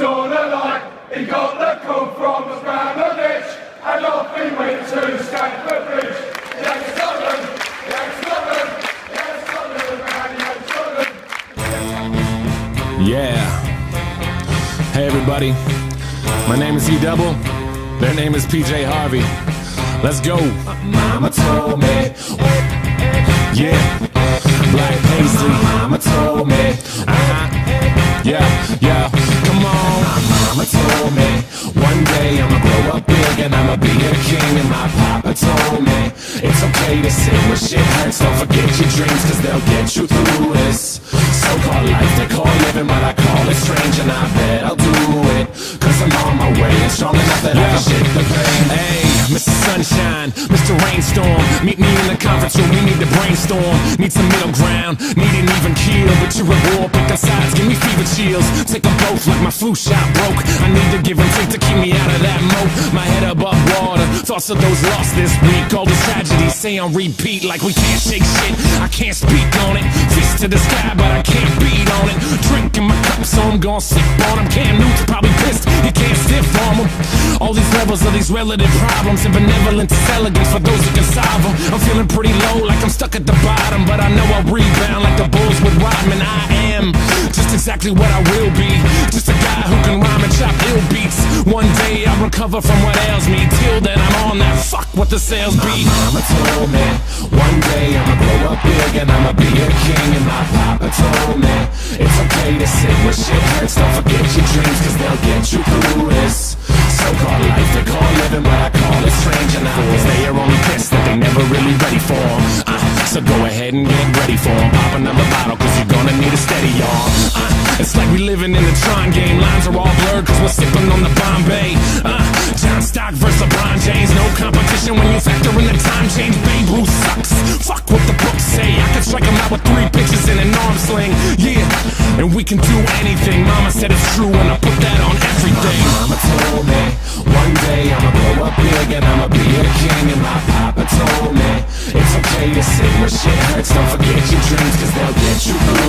It's all alike. He got the call from us round the ditch, and off he went to Stanford Bridge. Young Scotland, young Scotland, young Scotland, round young Scotland. Yeah. Hey everybody, my name is E-Double, their name is PJ Harvey. Let's go. Mama told me, yeah, black paisley. Mama told me, yeah, yeah. Mama told me, one day I'ma grow up big and I'ma be a king. And my papa told me, it's okay to sit when shit hurts. Don't forget your dreams, cause they'll get you through this so-called life they call living, but I call it strange. And I bet I'll do it, cause I'm on my way and strong enough that I can shit the pain. Hey, Mr. Sunshine, Mr. Rainstorm, meet me in the conference room, we need to brainstorm. Need some middle ground, need an even keel. But you're a war, pick up sides, give me fever chills. Take them both like my flu shot broke. I need to give and take to keep me out of that moat. My head above water, thoughts of those lost this week. All this tragedy, say on repeat like we can't shake shit. I can't speak on it, fist to the sky, but I can't beat on it. Drinking my cup, so I'm gonna sip on him. Cam Newton's probably pissed, he can't stiff on him. All these levels of these relative problems, and benevolence is elegance for those who can solve them. I'm feeling pretty low, like I'm stuck at the bottom, but I know I'll rebound like the Bulls with Rodman. I am just exactly what I will be, just a guy who can rhyme and chop ill beats. One day I'll recover from what ails me. Till then I'm on that fuck what the sales be. My mama told me, one day I'ma grow up big and I'ma be a king. And my papa told me, it's okay to sit when shit hurts. Don't forget your dreams, cause they'll get you through this so-called life they call living, but I call it strange. And I guess they are only pissed that they never really ready for them. So go ahead and get ready for them. Pop another bottle, cause you're gonna need a steady arm. It's like we living in the Tron game. Lines are all blurred, cause we're sipping on the Bombay. John Stock versus LeBron James. No competition when you factor in the time change. Babe Ruth sucks, fuck what the books say. I could strike him out with 3 pitches and an arm sling. Yeah, and we can do anything. Mama said it's true and I put that on everything. My mama told me, one day I'ma grow up big and I'ma be a king. And my papa told me, it's okay to sit when shit hurts. Don't forget your dreams, cause they'll get you through.